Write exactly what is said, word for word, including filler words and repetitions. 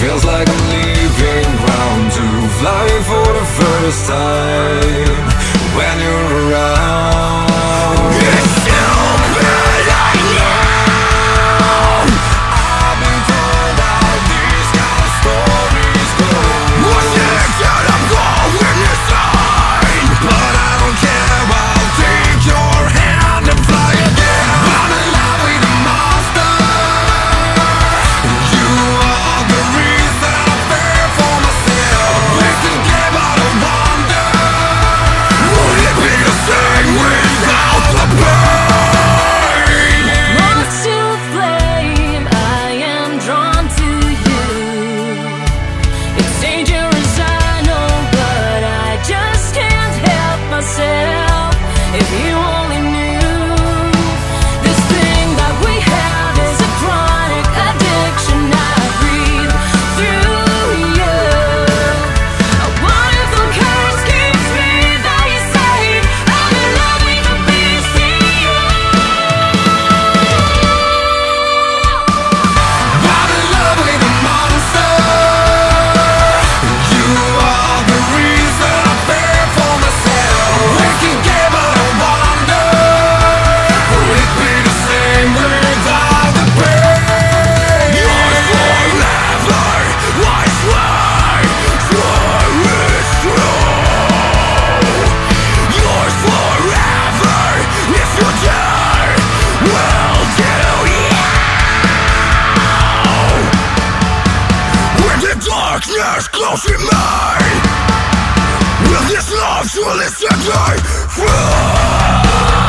Feels like I'm leaving ground to fly for the first time when you're around. Darkness close in mine. Will this love, will this die?